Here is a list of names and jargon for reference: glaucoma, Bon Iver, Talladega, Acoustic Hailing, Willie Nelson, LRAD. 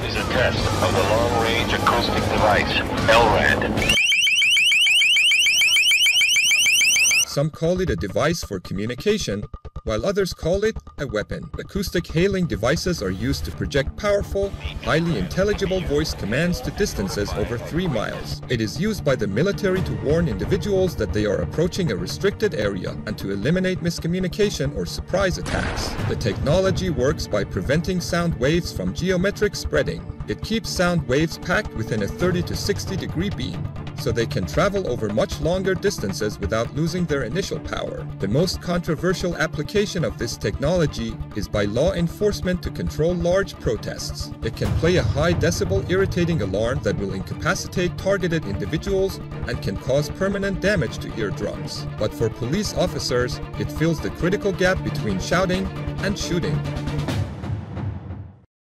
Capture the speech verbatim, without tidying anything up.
This is a test of the long-range acoustic device, L R A D. Some call it a device for communication, while others call it a weapon. Acoustic hailing devices are used to project powerful, highly intelligible voice commands to distances over three miles. It is used by the military to warn individuals that they are approaching a restricted area and to eliminate miscommunication or surprise attacks. The technology works by preventing sound waves from geometric spreading. It keeps sound waves packed within a thirty to sixty degree beam, so they can travel over much longer distances without losing their initial power. The most controversial application of this technology is by law enforcement to control large protests. It can play a high decibel irritating alarm that will incapacitate targeted individuals and can cause permanent damage to eardrums. But for police officers, it fills the critical gap between shouting and shooting.